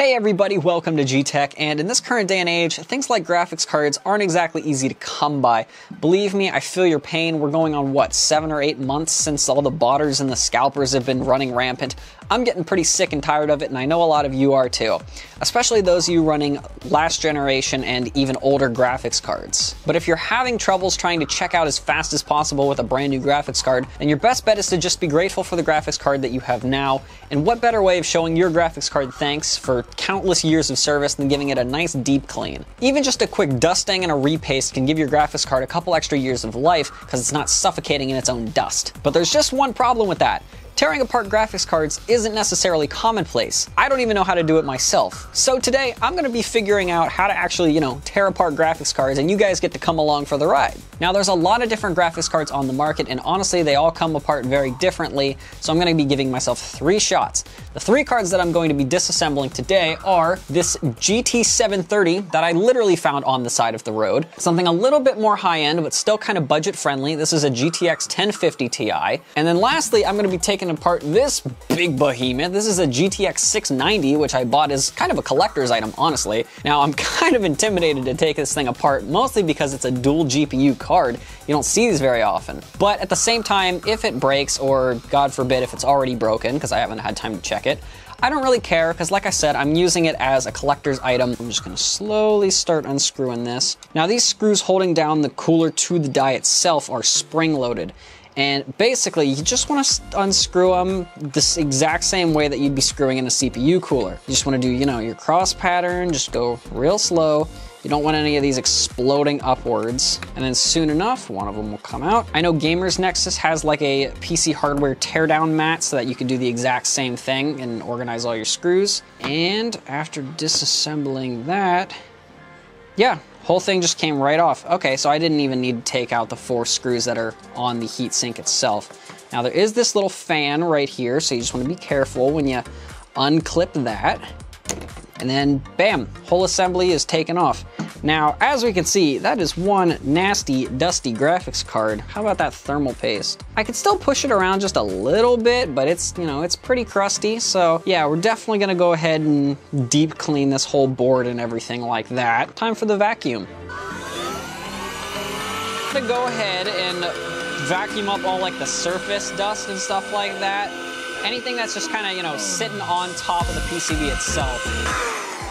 Hey everybody, welcome to GTech, and in this current day and age, things like graphics cards aren't exactly easy to come by. Believe me, I feel your pain. We're going on, what, 7 or 8 months since all the botters and the scalpers have been running rampant. I'm getting pretty sick and tired of it, and I know a lot of you are too, especially those of you running last generation and even older graphics cards. But if you're having troubles trying to check out as fast as possible with a brand new graphics card, then your best bet is to just be grateful for the graphics card that you have now, and what better way of showing your graphics card thanks for countless years of service than giving it a nice deep clean. Even just a quick dusting and a repaste can give your graphics card a couple extra years of life because it's not suffocating in its own dust. But there's just one problem with that. Tearing apart graphics cards isn't necessarily commonplace. I don't even know how to do it myself. So today, I'm gonna be figuring out how to actually, tear apart graphics cards, and you guys get to come along for the ride. Now, there's a lot of different graphics cards on the market, and honestly, they all come apart very differently, so I'm gonna be giving myself 3 shots. The 3 cards that I'm going to be disassembling today are this GT 730 that I literally found on the side of the road, something a little bit more high-end, but still kind of budget-friendly. This is a GTX 1050 Ti. And then lastly, I'm gonna be taking apart this big behemoth. This is a GTX 690, which I bought as kind of a collector's item, honestly. Now, I'm kind of intimidated to take this thing apart, mostly because it's a dual GPU card. You don't see these very often. But at the same time, if it breaks, or God forbid if it's already broken, because I haven't had time to check it, I don't really care, because like I said, I'm using it as a collector's item. I'm just gonna slowly start unscrewing this. Now, these screws holding down the cooler to the die itself are spring-loaded. And basically, you just want to unscrew them this exact same way that you'd be screwing in a CPU cooler. You just want to do, your cross pattern, just go real slow. You don't want any of these exploding upwards. And then soon enough, one of them will come out. I know Gamers Nexus has like a PC hardware teardown mat so that you can do the exact same thing and organize all your screws. And after disassembling that, yeah. Whole thing just came right off. Okay, so I didn't even need to take out the 4 screws that are on the heatsink itself. Now, there is this little fan right here, so you just want to be careful when you unclip that. And then, bam, whole assembly is taken off. Now, as we can see, that is one nasty, dusty graphics card. How about that thermal paste? I could still push it around just a little bit, but it's, it's pretty crusty. So yeah, we're definitely gonna go ahead and deep clean this whole board and everything like that. Time for the vacuum. I'm gonna go ahead and vacuum up all like the surface dust and stuff like that. Anything that's just kind of, sitting on top of the PCB itself.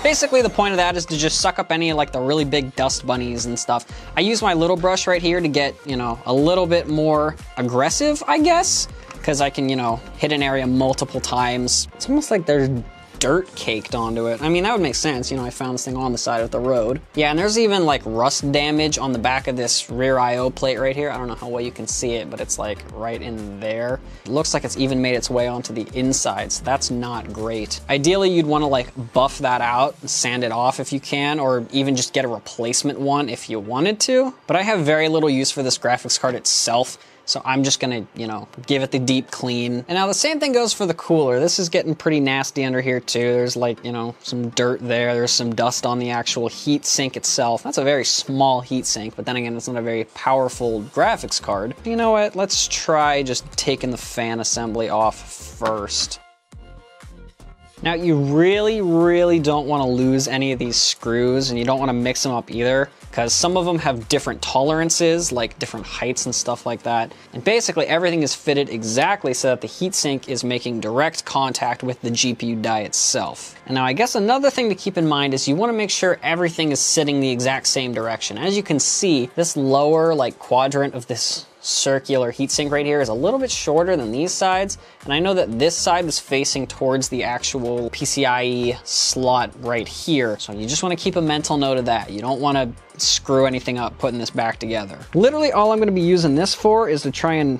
Basically, the point of that is to just suck up any like the really big dust bunnies and stuff. I use my little brush right here to get, a little bit more aggressive, I guess, because I can, hit an area multiple times. It's almost like there's dirt caked onto it. I mean, that would make sense. I found this thing on the side of the road. Yeah, and there's even like rust damage on the back of this rear IO plate right here. I don't know how well you can see it, but it's like right in there. It looks like it's even made its way onto the inside, so that's not great. Ideally, you'd want to like buff that out and sand it off if you can, or even just get a replacement one if you wanted to. But I have very little use for this graphics card itself. So I'm just gonna, give it the deep clean. And now the same thing goes for the cooler. This is getting pretty nasty under here too. There's like, some dirt there. There's some dust on the actual heat sink itself. That's a very small heat sink, but then again, it's not a very powerful graphics card. You know what? Let's try just taking the fan assembly off first. Now, you really, really don't want to lose any of these screws, and you don't want to mix them up either, because some of them have different tolerances, like different heights and stuff like that. And basically, everything is fitted exactly so that the heatsink is making direct contact with the GPU die itself. And now, I guess another thing to keep in mind is you want to make sure everything is sitting the exact same direction. As you can see, this lower, quadrant of this circular heatsink right here is a little bit shorter than these sides, and I know that this side was facing towards the actual PCIe slot right here, so you just want to keep a mental note of that. You don't want to screw anything up putting this back together. Literally all I'm going to be using this for is to try and,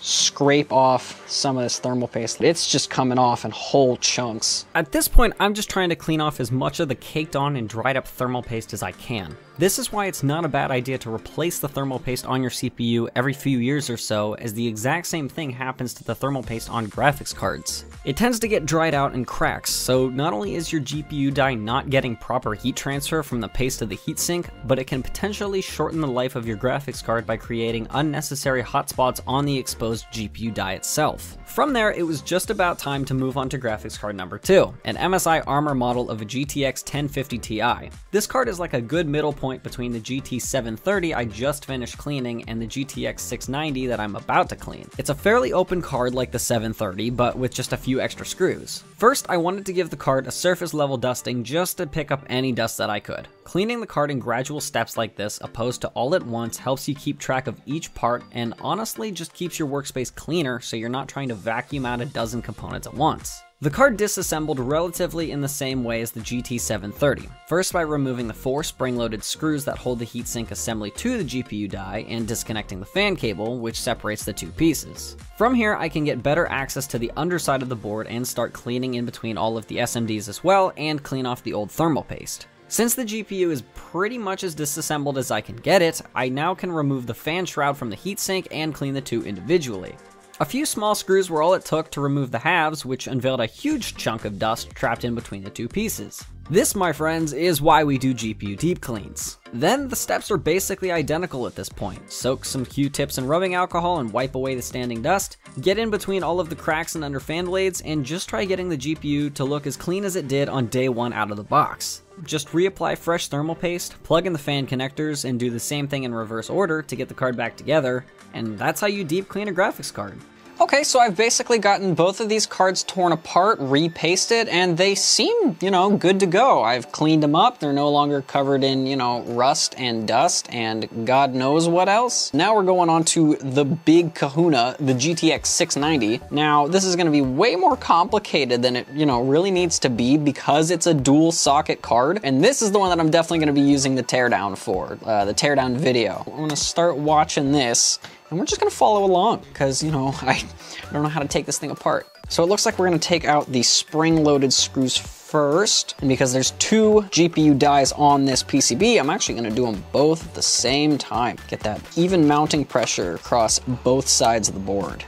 scrape off some of this thermal paste. It's just coming off in whole chunks. At this point, I'm just trying to clean off as much of the caked on and dried up thermal paste as I can. This is why it's not a bad idea to replace the thermal paste on your CPU every few years or so, as the exact same thing happens to the thermal paste on graphics cards. It tends to get dried out and cracks, so not only is your GPU die not getting proper heat transfer from the paste to the heatsink, but it can potentially shorten the life of your graphics card by creating unnecessary hotspots on the exposed GPU die itself. From there, it was just about time to move on to graphics card number 2, an MSI Armor model of a GTX 1050 Ti. This card is like a good middle point between the GT 730 I just finished cleaning and the GTX 690 that I'm about to clean. It's a fairly open card like the 730, but with just a few extra screws. First, I wanted to give the card a surface level dusting just to pick up any dust that I could. Cleaning the card in gradual steps like this, opposed to all at once, helps you keep track of each part and honestly just keeps your workspace cleaner so you're not trying to vacuum out a dozen components at once. The card disassembled relatively in the same way as the GT 730, first by removing the 4 spring-loaded screws that hold the heatsink assembly to the GPU die and disconnecting the fan cable, which separates the two pieces. From here, I can get better access to the underside of the board and start cleaning in between all of the SMDs as well and clean off the old thermal paste. Since the GPU is pretty much as disassembled as I can get it, I now can remove the fan shroud from the heatsink and clean the two individually. A few small screws were all it took to remove the halves, which unveiled a huge chunk of dust trapped in between the two pieces. This, my friends, is why we do GPU deep cleans. Then the steps are basically identical at this point. Soak some Q-tips in rubbing alcohol and wipe away the standing dust, get in between all of the cracks and under fan blades, and just try getting the GPU to look as clean as it did on day one out of the box. Just reapply fresh thermal paste, plug in the fan connectors, and do the same thing in reverse order to get the card back together, and that's how you deep clean a graphics card. Okay, so I've basically gotten both of these cards torn apart, repasted, and they seem, you know, good to go. I've cleaned them up, they're no longer covered in, you know, rust and dust and God knows what else. Now we're going on to the big kahuna, the GTX 690. Now, this is gonna be way more complicated than it, you know, really needs to be because it's a dual socket card, and this is the one that I'm definitely gonna be using the teardown for, the teardown video. I'm gonna start watching this. And we're just gonna follow along because, you know, I don't know how to take this thing apart. So it looks like we're gonna take out the spring-loaded screws first. And because there's 2 GPU dies on this PCB, I'm actually gonna do them both at the same time. Get that even mounting pressure across both sides of the board.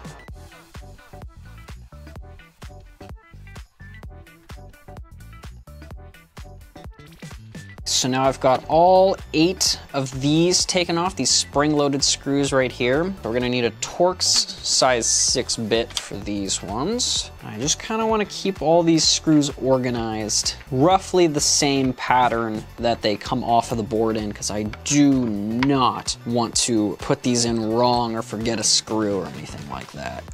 So now I've got all 8 of these taken off, these spring-loaded screws right here. We're gonna need a Torx size 6-bit for these ones. I just kinda wanna keep all these screws organized, roughly the same pattern that they come off of the board in, because I do not want to put these in wrong or forget a screw or anything like that.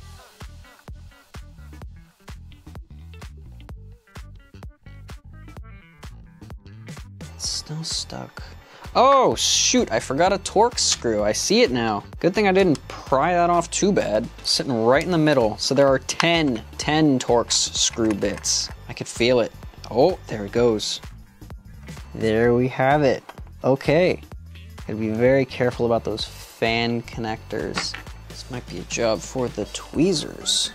Still stuck. Oh shoot, I forgot a Torx screw. I see it now. Good thing I didn't pry that off too bad. Sitting right in the middle. So there are 10 Torx screw bits. I could feel it. Oh, there it goes. There we have it. Okay. Gotta be very careful about those fan connectors. This might be a job for the tweezers.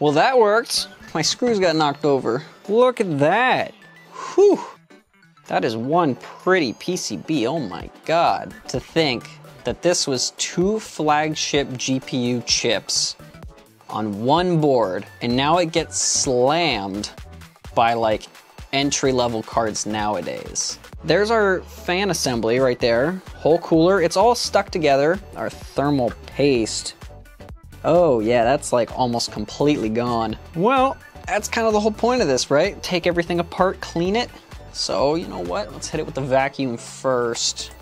Well, that worked. My screws got knocked over. Look at that. Whew. That is one pretty PCB. Oh my God. To think that this was 2 flagship GPU chips on one board, and now it gets slammed by like entry-level cards nowadays. There's our fan assembly right there. Whole cooler. It's all stuck together. Our thermal paste. Oh yeah, that's like almost completely gone. Well, that's kind of the whole point of this, right? Take everything apart, clean it. So you know what? Let's hit it with the vacuum first.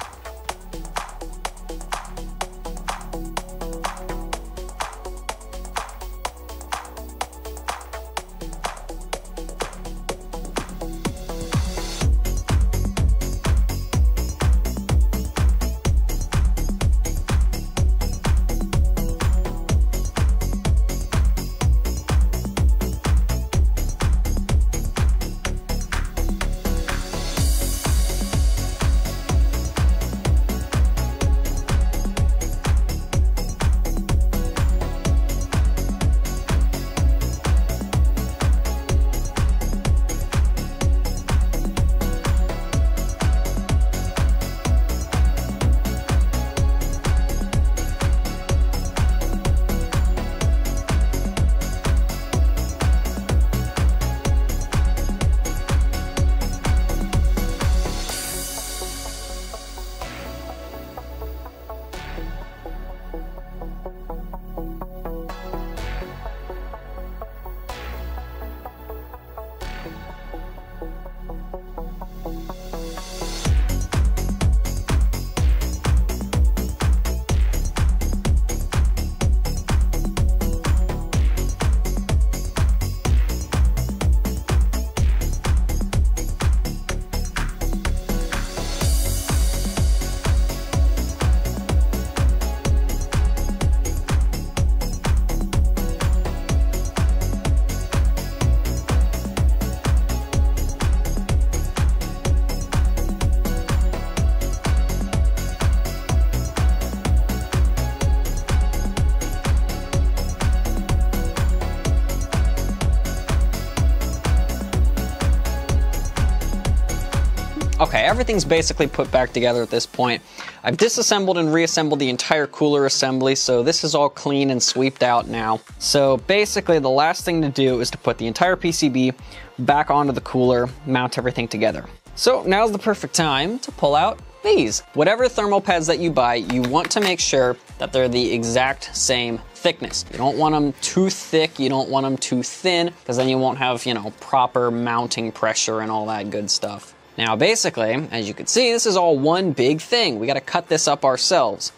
Okay, everything's basically put back together at this point. I've disassembled and reassembled the entire cooler assembly, so this is all clean and sweeped out now. So basically the last thing to do is to put the entire PCB back onto the cooler, mount everything together. So now's the perfect time to pull out these. Whatever thermal pads that you buy, you want to make sure that they're the exact same thickness. You don't want them too thick, you don't want them too thin, because then you won't have, you know, proper mounting pressure and all that good stuff. Now basically, as you can see, this is all one big thing. We gotta cut this up ourselves.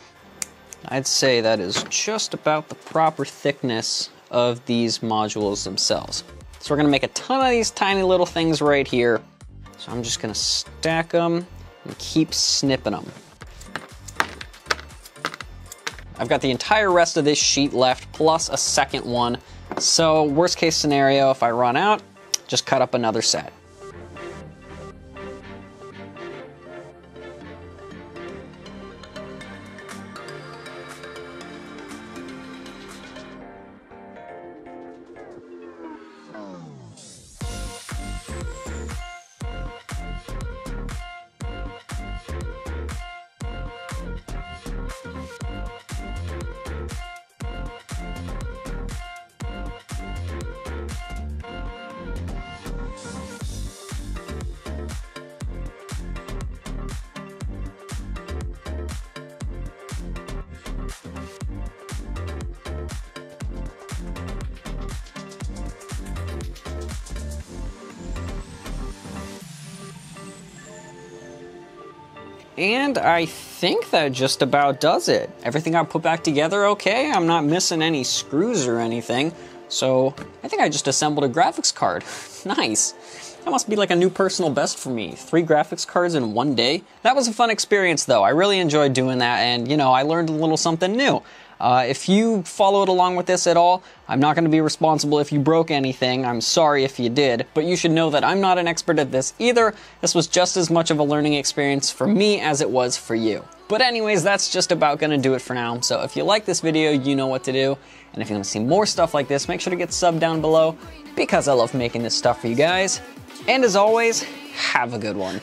I'd say that is just about the proper thickness of these modules themselves. So we're gonna make a ton of these tiny little things right here. So I'm just gonna stack them and keep snipping them. I've got the entire rest of this sheet left, plus a second one. So worst case scenario, if I run out, just cut up another set. And I think that just about does it. Everything I put back together okay. I'm not missing any screws or anything. So I think I just assembled a graphics card. Nice. That must be like a new personal best for me. 3 graphics cards in one day. That was a fun experience though. I really enjoyed doing that, and you know, I learned a little something new. If you followed along with this at all, I'm not going to be responsible if you broke anything. I'm sorry if you did, but you should know that I'm not an expert at this either. This was just as much of a learning experience for me as it was for you. But anyways, that's just about going to do it for now. So if you like this video, you know what to do. And if you want to see more stuff like this, make sure to get subbed down below, because I love making this stuff for you guys. And as always, have a good one.